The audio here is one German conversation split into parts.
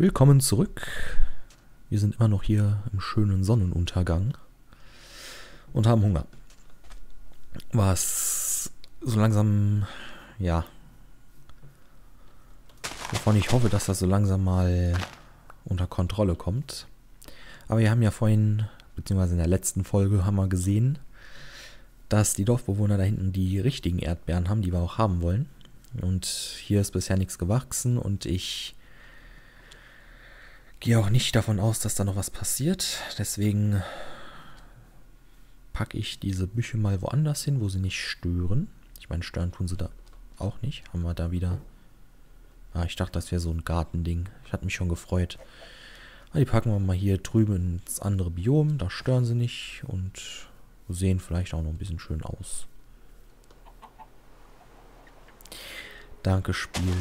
Willkommen zurück. Wir sind immer noch hier im schönen Sonnenuntergang und haben Hunger. Was so langsam, ja, wovon ich hoffe, dass das so langsam mal unter Kontrolle kommt. Aber wir haben ja vorhin, beziehungsweise in der letzten Folge, haben wir gesehen, dass die Dorfbewohner da hinten die richtigen Erdbeeren haben, die wir auch haben wollen. Und hier ist bisher nichts gewachsen und ich gehe auch nicht davon aus, dass da noch was passiert. Deswegen packe ich diese Büsche mal woanders hin, wo sie nicht stören. Ich meine, stören tun sie da auch nicht. Haben wir da wieder... Ah, ich dachte, das wäre so ein Gartending. Ich hatte mich schon gefreut. Aber die packen wir mal hier drüben ins andere Biom. Da stören sie nicht und sehen vielleicht auch noch ein bisschen schön aus. Danke, Spiel.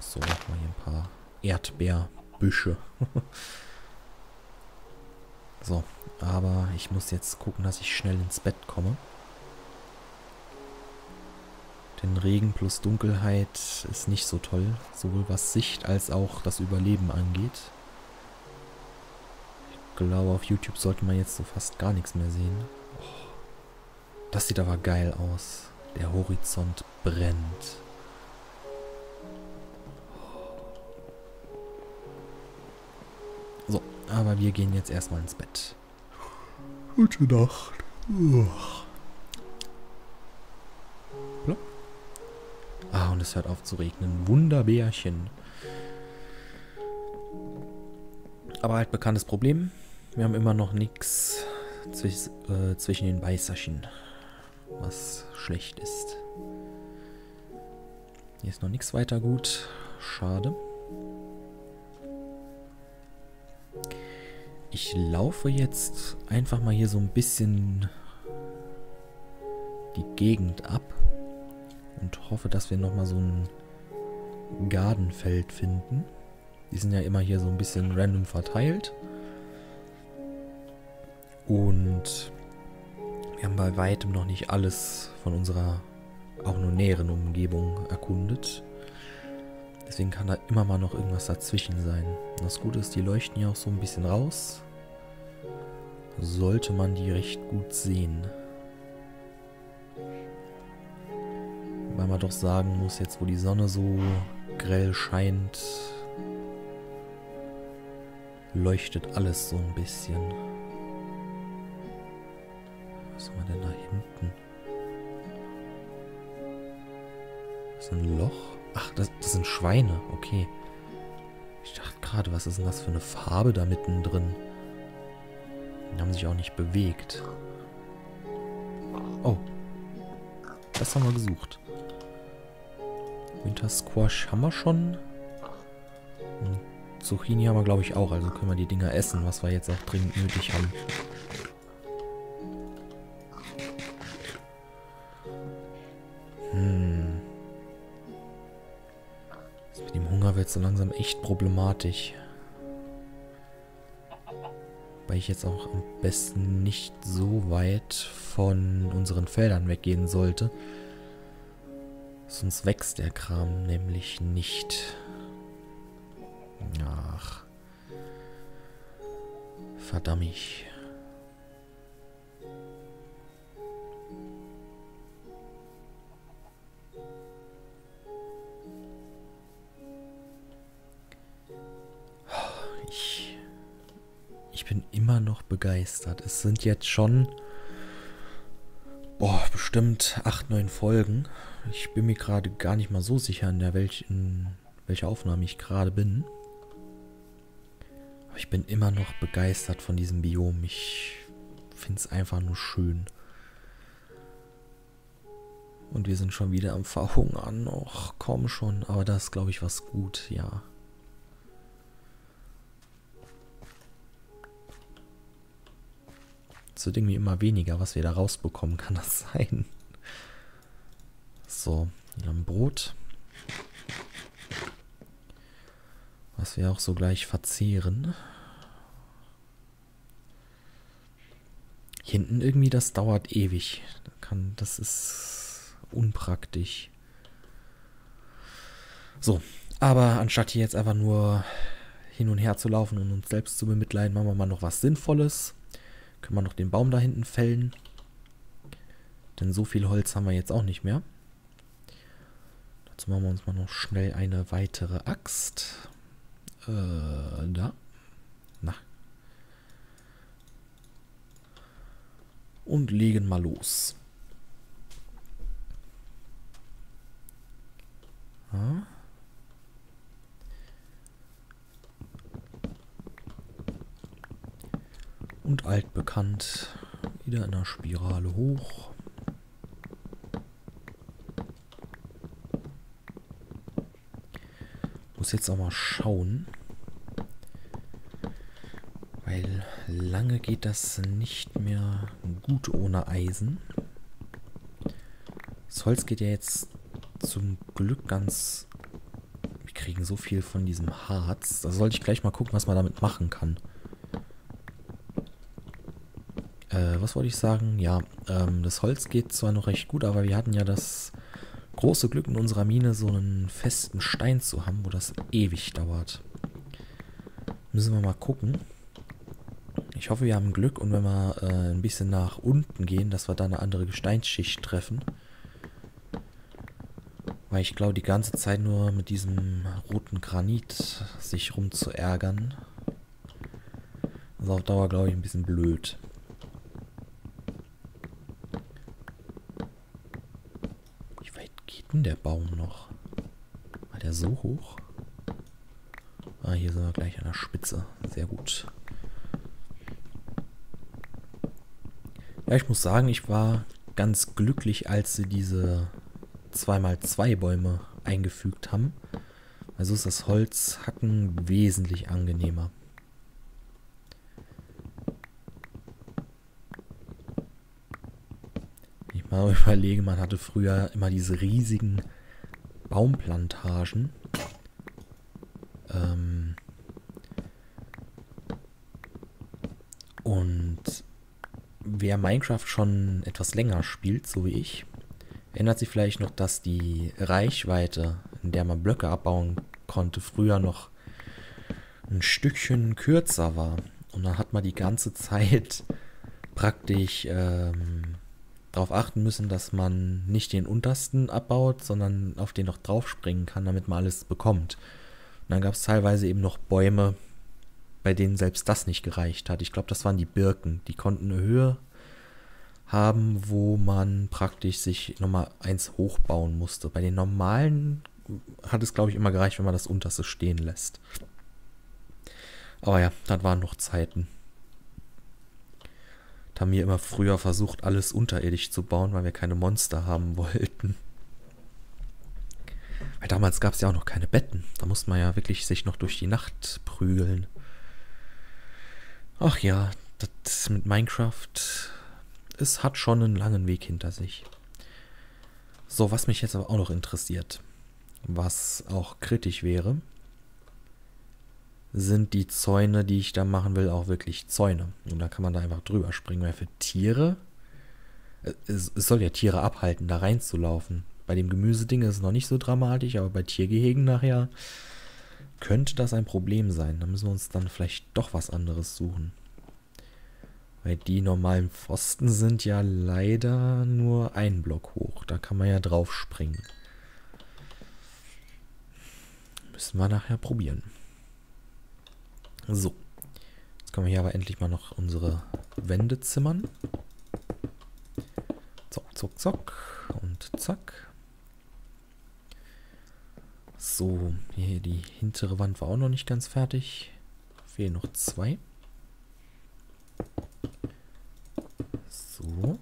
So, machen wir hier ein paar Erdbeerbüsche. So, aber ich muss jetzt gucken, dass ich schnell ins Bett komme. Denn Regen plus Dunkelheit ist nicht so toll, sowohl was Sicht als auch das Überleben angeht. Ich glaube, auf YouTube sollte man jetzt so fast gar nichts mehr sehen. Das sieht aber geil aus. Der Horizont brennt. So, aber wir gehen jetzt erstmal ins Bett. Gute Nacht. Ah, und es hört auf zu regnen. Wunderbärchen. Aber altbekanntes Problem. Wir haben immer noch nichts zwischen den Beißerchen, was schlecht ist. Hier ist noch nichts weiter gut. Schade. Ich laufe jetzt einfach mal hier so ein bisschen die Gegend ab und hoffe, dass wir nochmal so ein Gartenfeld finden. Die sind ja immer hier so ein bisschen random verteilt. Und wir haben bei weitem noch nicht alles von unserer auch nur näheren Umgebung erkundet. Deswegen kann da immer mal noch irgendwas dazwischen sein. Und das Gute ist, die leuchten hier auch so ein bisschen raus. Sollte man die recht gut sehen. Weil man doch sagen muss, jetzt wo die Sonne so grell scheint, leuchtet alles so ein bisschen. Was haben wir denn da hinten? Ist ein Loch? Ach, das sind Schweine, okay. Ich dachte gerade, was ist denn das für eine Farbe da mittendrin? Die haben sich auch nicht bewegt. Oh. Das haben wir gesucht. Wintersquash haben wir schon. Und Zucchini haben wir, glaube ich, auch. Also können wir die Dinger essen, was wir jetzt auch dringend nötig haben. Mit dem Hunger wird es so langsam echt problematisch. Weil ich jetzt auch am besten nicht so weit von unseren Feldern weggehen sollte. Sonst wächst der Kram nämlich nicht. Ach. Verdammt. Ich bin immer noch begeistert. Es sind jetzt schon bestimmt 8-9 Folgen. Ich bin mir gerade gar nicht mal so sicher, in welcher Aufnahme ich gerade bin. Aber ich bin immer noch begeistert von diesem Biom. Ich finde es einfach nur schön. Und wir sind schon wieder am Verhungern. Och, komm schon. Aber das ist, glaube ich, was gut, ja. Es wird irgendwie immer weniger, was wir da rausbekommen, kann das sein? So, wir haben Brot. Was wir auch so gleich verzehren. Hinten irgendwie, das dauert ewig. Das ist unpraktisch. So, Aber anstatt hier jetzt einfach nur hin und her zu laufen und uns selbst zu bemitleiden, machen wir mal noch was Sinnvolles. Können wir noch den Baum da hinten fällen. Denn so viel Holz haben wir jetzt auch nicht mehr. Dazu machen wir uns mal noch schnell eine weitere Axt. Da. Na. Und legen mal los. Ja. Und altbekannt. Wieder in der Spirale hoch. Muss jetzt auch mal schauen. Weil lange geht das nicht mehr gut ohne Eisen. Das Holz geht ja jetzt zum Glück ganz... Wir kriegen so viel von diesem Harz. Da sollte ich gleich mal gucken, was man damit machen kann. Was wollte ich sagen? Ja, das Holz geht zwar noch recht gut, aber wir hatten ja das große Glück in unserer Mine, so einen festen Stein zu haben, wo das ewig dauert. Müssen wir mal gucken. Ich hoffe, wir haben Glück und wenn wir ein bisschen nach unten gehen, dass wir da eine andere Gesteinsschicht treffen. Weil ich glaube, die ganze Zeit nur mit diesem roten Granit sich rumzuärgern, ist auf Dauer, glaube ich, ein bisschen blöd. Der Baum noch. War der so hoch? Ah, hier sind wir gleich an der Spitze. Sehr gut. Ja, ich muss sagen, ich war ganz glücklich, als sie diese 2x2 Bäume eingefügt haben. Also ist das Holzhacken wesentlich angenehmer. Überlege, man hatte früher immer diese riesigen Baumplantagen. Und wer Minecraft schon etwas länger spielt, so wie ich, erinnert sich vielleicht noch, dass die Reichweite, in der man Blöcke abbauen konnte, früher noch ein Stückchen kürzer war. Und dann hat man die ganze Zeit praktisch... darauf achten müssen, dass man nicht den untersten abbaut, sondern auf den noch drauf springen kann, damit man alles bekommt. Und dann gab es teilweise eben noch Bäume, bei denen selbst das nicht gereicht hat. Ich glaube, das waren die Birken. Die konnten eine Höhe haben, wo man praktisch sich nochmal eins hochbauen musste. Bei den normalen hat es, glaube ich, immer gereicht, wenn man das unterste stehen lässt. Aber ja, das waren noch Zeiten. Haben wir immer früher versucht, alles unterirdisch zu bauen, weil wir keine Monster haben wollten. Weil damals gab es ja auch noch keine Betten. Da musste man ja wirklich sich noch durch die Nacht prügeln. Ach ja, das mit Minecraft, es hat schon einen langen Weg hinter sich. So, was mich jetzt aber auch noch interessiert, was auch kritisch wäre, sind die Zäune, die ich da machen will, auch wirklich Zäune. Und da kann man da einfach drüber springen, weil für Tiere, es soll ja Tiere abhalten, da reinzulaufen. Bei dem Gemüseding ist es noch nicht so dramatisch, aber bei Tiergehegen nachher könnte das ein Problem sein. Da müssen wir uns dann vielleicht doch was anderes suchen. Weil die normalen Pfosten sind ja leider nur ein Block hoch. Da kann man ja drauf springen. Müssen wir nachher probieren. So, jetzt können wir hier aber endlich mal noch unsere Wände zimmern. Zock, zock, zock und zack. So, hier die hintere Wand war auch noch nicht ganz fertig. Fehlen noch zwei. So.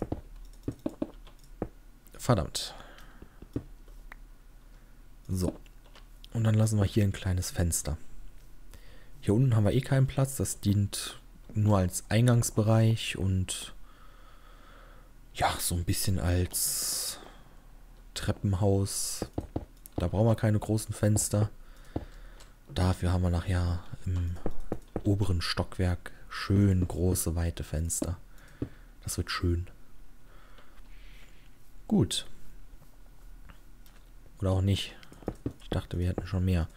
Verdammt. So, und dann lassen wir hier ein kleines Fenster. Hier unten haben wir eh keinen Platz, das dient nur als Eingangsbereich und ja, so ein bisschen als Treppenhaus. Da brauchen wir keine großen Fenster. Dafür haben wir nachher im oberen Stockwerk schön große, weite Fenster. Das wird schön. Gut. Oder auch nicht. Ich dachte, wir hätten schon mehr.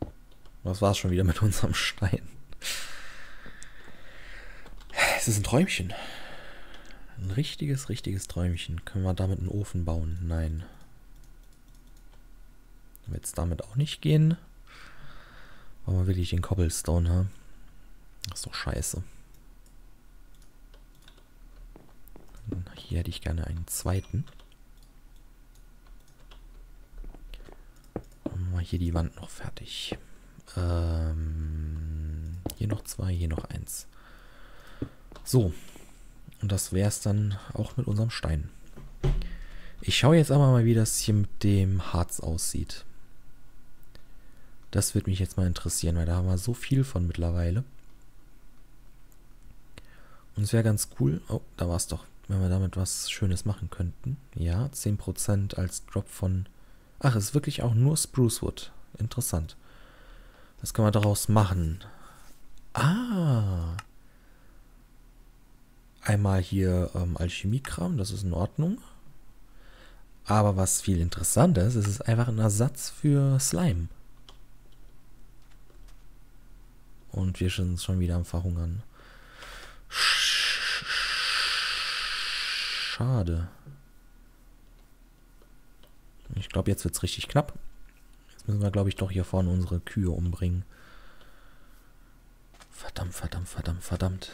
Und das war's schon wieder mit unserem Stein. Es ist ein Träumchen. Ein richtiges Träumchen. Können wir damit einen Ofen bauen? Nein. Wird es damit auch nicht gehen? Weil wir wirklich den Cobblestone haben. Das ist doch scheiße. Hier hätte ich gerne einen zweiten. Machen wir hier die Wand noch fertig. Hier noch zwei, hier noch eins. So. Und das wäre es dann auch mit unserem Stein. Ich schaue jetzt aber mal, wie das hier mit dem Harz aussieht. Das würde mich jetzt mal interessieren, weil da haben wir so viel von mittlerweile. Und es wäre ganz cool, oh, da war es doch, wenn wir damit was Schönes machen könnten. Ja, 10% als Drop von... Ach, es ist wirklich auch nur Sprucewood. Interessant. Das können wir daraus machen. Ah! Einmal hier Alchemiekram, das ist in Ordnung. Aber was viel interessanter ist, es ist einfach ein Ersatz für Slime. Und wir sind schon wieder am Verhungern. Schade. Ich glaube, jetzt wird es richtig knapp. Jetzt müssen wir, glaube ich, doch hier vorne unsere Kühe umbringen. Verdammt, verdammt, verdammt, verdammt.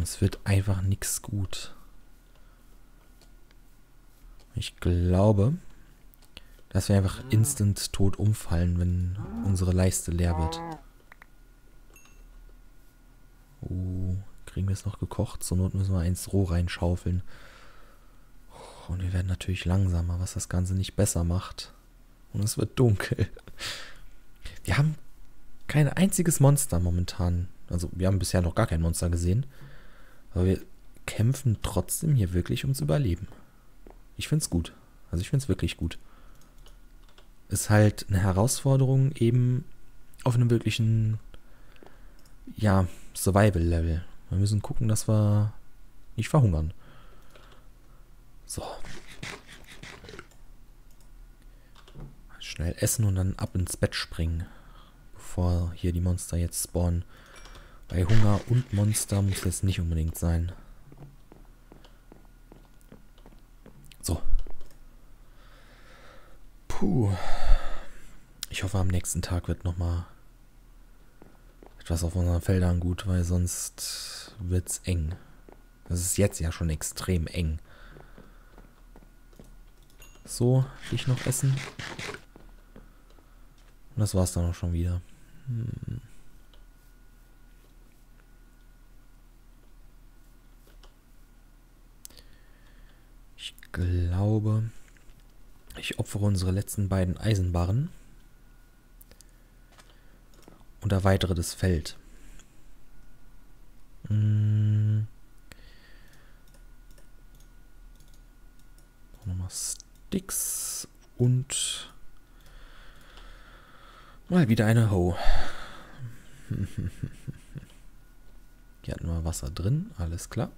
Es wird einfach nichts gut. Ich glaube, dass wir einfach instant tot umfallen, wenn unsere Leiste leer wird. Oh, kriegen wir es noch gekocht? Zur Not müssen wir eins roh reinschaufeln. Und wir werden natürlich langsamer, was das Ganze nicht besser macht. Und es wird dunkel. Wir haben kein einziges Monster momentan. Also wir haben bisher noch gar kein Monster gesehen. Aber wir kämpfen trotzdem hier wirklich ums Überleben. Ich find's gut. Also ich find's wirklich gut. Ist halt eine Herausforderung eben auf einem wirklichen, ja, Survival-Level. Wir müssen gucken, dass wir nicht verhungern. So. Schnell essen und dann ab ins Bett springen. Bevor hier die Monster jetzt spawnen. Bei Hunger und Monster muss das nicht unbedingt sein. So. Puh. Ich hoffe, am nächsten Tag wird nochmal etwas auf unseren Feldern gut, weil sonst wird's eng. Das ist jetzt ja schon extrem eng. So, ich noch essen. Und das war's dann auch schon wieder. Hm. Ich glaube, ich opfere unsere letzten beiden Eisenbarren. Und erweitere das Feld. Hm. Nochmal Sticks und mal wieder eine Hoe. Hier hatten wir Wasser drin, alles klar.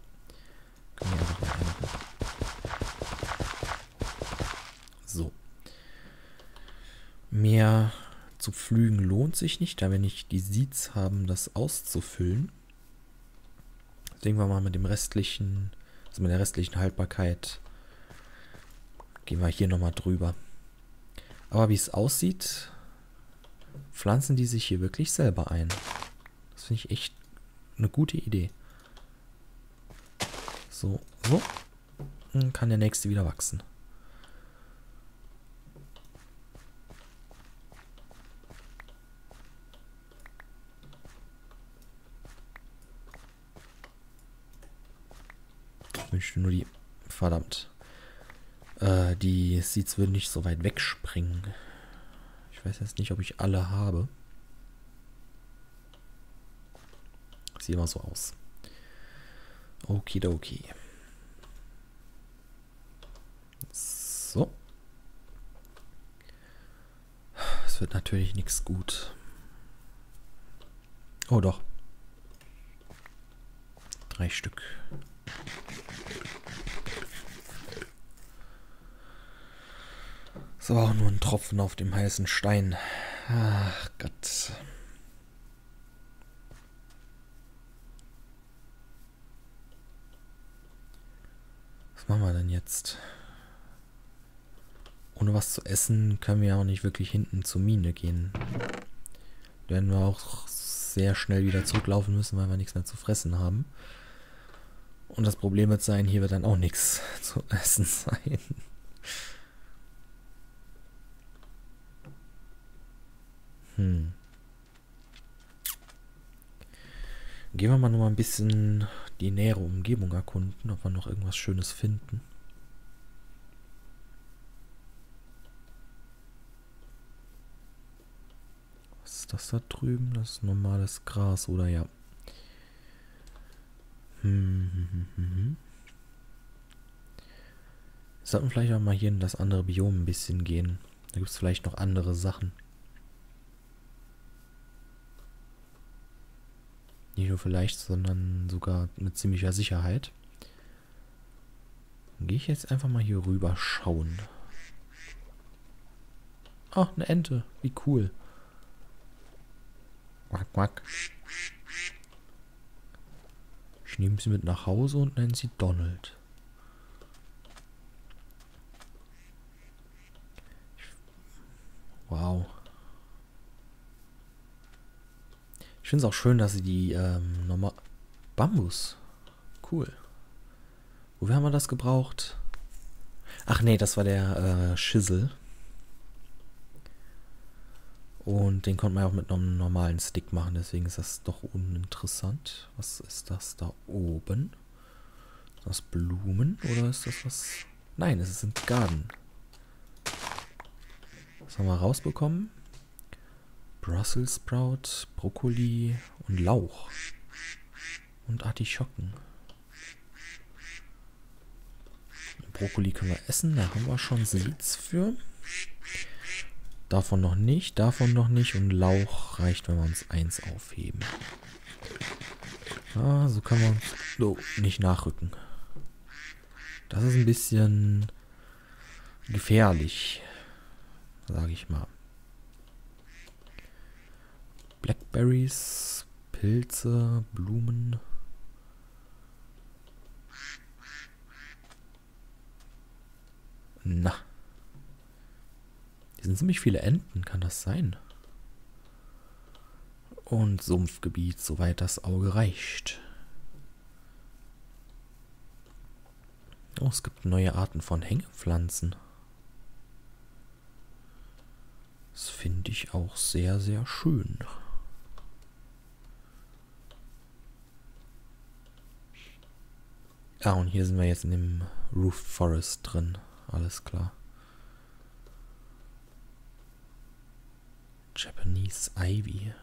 So. Mehr zu pflügen lohnt sich nicht, da wir nicht die Seeds haben, das auszufüllen. Deswegen wir mal mit dem restlichen, also mit der restlichen Haltbarkeit, gehen wir hier nochmal drüber. Aber wie es aussieht, pflanzen die sich hier wirklich selber ein. Das finde ich echt eine gute Idee. So, so. Dann kann der nächste wieder wachsen. Ich wünschte nur die... Verdammt. Die Seeds würden nicht so weit wegspringen. Ich weiß jetzt nicht, ob ich alle habe. Sieht immer so aus. Okidoki. So. Es wird natürlich nichts gut. Oh doch. 3 Stück. Es war auch nur ein Tropfen auf dem heißen Stein. Ach Gott. Was machen wir denn jetzt? Ohne was zu essen können wir ja auch nicht wirklich hinten zur Mine gehen. Da werden wir auch sehr schnell wieder zurücklaufen müssen, weil wir nichts mehr zu fressen haben. Und das Problem wird sein, hier wird dann auch nichts zu essen sein. Gehen wir mal noch mal ein bisschen die nähere Umgebung erkunden, ob wir noch irgendwas Schönes finden. Was ist das da drüben? Das ist normales Gras, oder ja. Wir sollten vielleicht auch mal hier in das andere Biom ein bisschen gehen. Da gibt es vielleicht noch andere Sachen. Nicht nur vielleicht, sondern sogar mit ziemlicher Sicherheit. Dann gehe ich jetzt einfach mal hier rüber schauen. Ach, eine Ente. Wie cool. Quack, quack. Ich nehme sie mit nach Hause und nenne sie Donald. Wow. Ich finde es auch schön, dass sie die normal... Bambus. Cool. Wofür haben wir das gebraucht? Ach nee, das war der Schissel. Und den konnte man ja auch mit einem normalen Stick machen, deswegen ist das doch uninteressant. Was ist das da oben? Ist das Blumen oder ist das was? Nein, es ist ein Garten. Was haben wir rausbekommen? Brussels Sprout, Brokkoli und Lauch. Und Artischocken. Brokkoli können wir essen, da haben wir schon Seeds für. Davon noch nicht und Lauch reicht, wenn wir uns eins aufheben. Ah, so kann man so nicht nachrücken. Das ist ein bisschen gefährlich, sage ich mal. Blackberries, Pilze, Blumen. Na. Hier sind ziemlich viele Enten, kann das sein? Und Sumpfgebiet, soweit das Auge reicht. Oh, es gibt neue Arten von Hängepflanzen. Das finde ich auch sehr, sehr schön. Ja, und hier sind wir jetzt in dem Roof Forest drin. Alles klar. Japanese Ivy.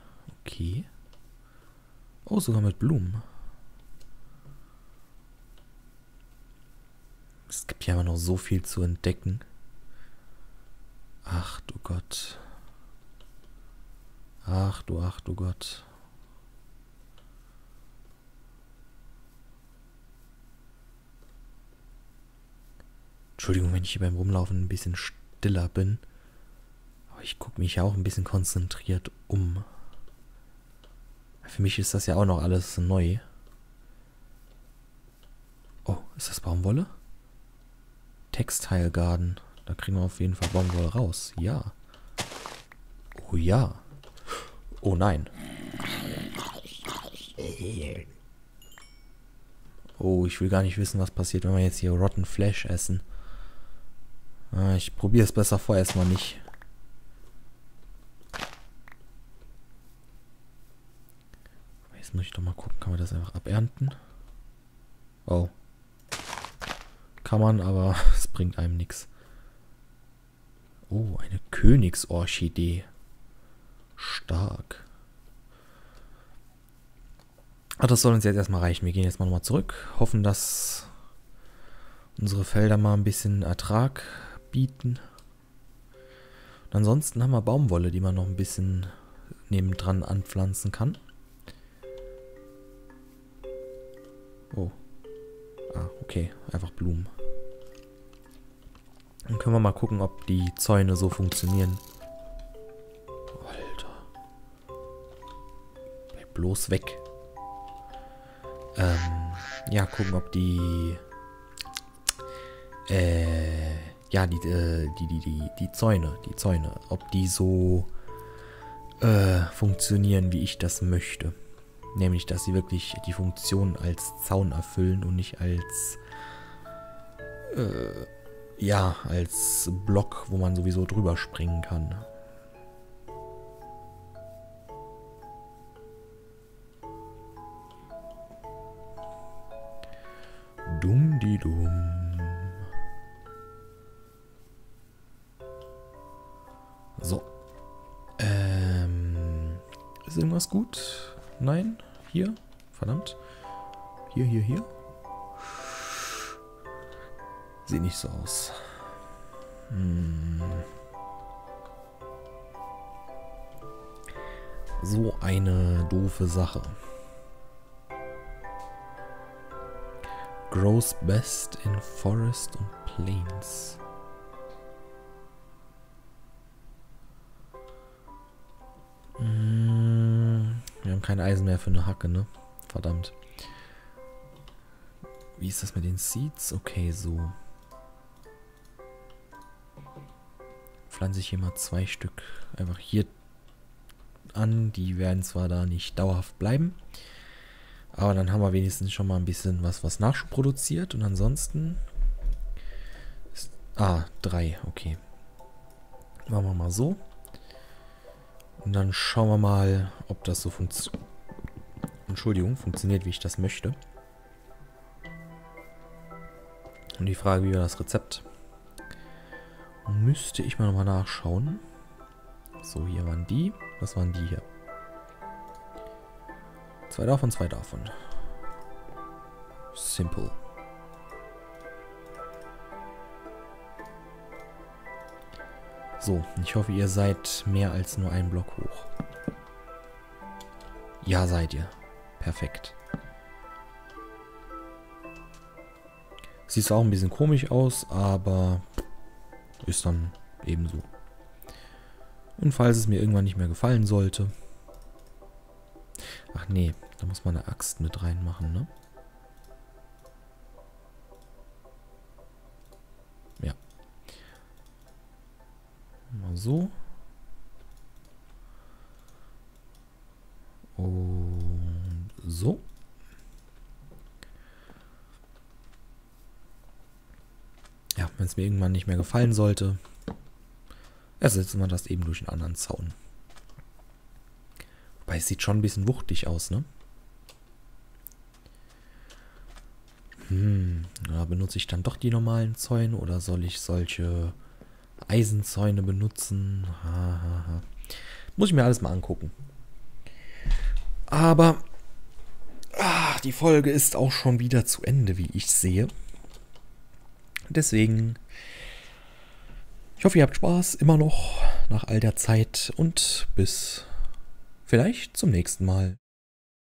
Okay. Oh, sogar mit Blumen. Es gibt ja immer noch so viel zu entdecken. Ach du Gott. Ach du Gott. Entschuldigung, wenn ich hier beim Rumlaufen ein bisschen stiller bin. Aber ich gucke mich ja auch ein bisschen konzentriert um. Für mich ist das ja auch noch alles neu. Oh, ist das Baumwolle? Textile Garden. Da kriegen wir auf jeden Fall Baumwolle raus. Ja. Oh ja. Oh nein. Oh, ich will gar nicht wissen, was passiert, wenn wir jetzt hier Rotten Flesh essen. Ich probiere es besser vorerst mal nicht. Jetzt muss ich doch mal gucken, kann man das einfach abernten? Oh. Kann man, aber es bringt einem nichts. Oh, eine Königsorchidee. Stark. Ach, das soll uns jetzt erstmal reichen. Wir gehen jetzt mal nochmal zurück. Hoffen, dass unsere Felder mal ein bisschen Ertrag bieten. Und ansonsten haben wir Baumwolle, die man noch ein bisschen nebendran anpflanzen kann. Oh. Ah, okay. Einfach Blumen. Dann können wir mal gucken, ob die Zäune so funktionieren. Alter. Bleib bloß weg. Ja, gucken, ob die... ja, die Zäune, ob die so funktionieren, wie ich das möchte. Nämlich, dass sie wirklich die Funktion als Zaun erfüllen und nicht als, ja, als Block, wo man sowieso drüber springen kann. Dumm-di-dumm. So. Ist irgendwas gut? Nein? Hier? Verdammt. Hier, hier, hier. Sieht nicht so aus. Hm. So eine doofe Sache. Grows best in forest und plains. Wir haben kein Eisen mehr für eine Hacke, ne? Verdammt. Wie ist das mit den Seeds? Okay, so. Pflanze ich hier mal 2 Stück einfach hier an. Die werden zwar da nicht dauerhaft bleiben, aber dann haben wir wenigstens schon mal ein bisschen was, was Nachschub produziert. Und ansonsten... Ist, 3, okay. Machen wir mal so. Und dann schauen wir mal, ob das so funktioniert. Entschuldigung, funktioniert, wie ich das möchte. Und die Frage, wie war das Rezept? Müsste ich mal nochmal nachschauen. So, hier waren die. Das waren die hier. 2 davon, 2 davon. Simple. So, ich hoffe, ihr seid mehr als nur ein Block hoch. Ja, seid ihr. Perfekt. Sieht zwar auch ein bisschen komisch aus, aber ist dann ebenso. Und falls es mir irgendwann nicht mehr gefallen sollte... Ach nee, da muss man eine Axt mit reinmachen, ne? So. Und so. Ja, wenn es mir irgendwann nicht mehr gefallen sollte, ersetzen wir das eben durch einen anderen Zaun. Wobei es sieht schon ein bisschen wuchtig aus, ne? Hm, da benutze ich dann doch die normalen Zäune oder soll ich solche... Eisenzäune benutzen. Ha, ha, ha. Muss ich mir alles mal angucken. Aber die Folge ist auch schon wieder zu Ende, wie ich sehe. Deswegen, ich hoffe, ihr habt Spaß immer noch nach all der Zeit und bis vielleicht zum nächsten Mal.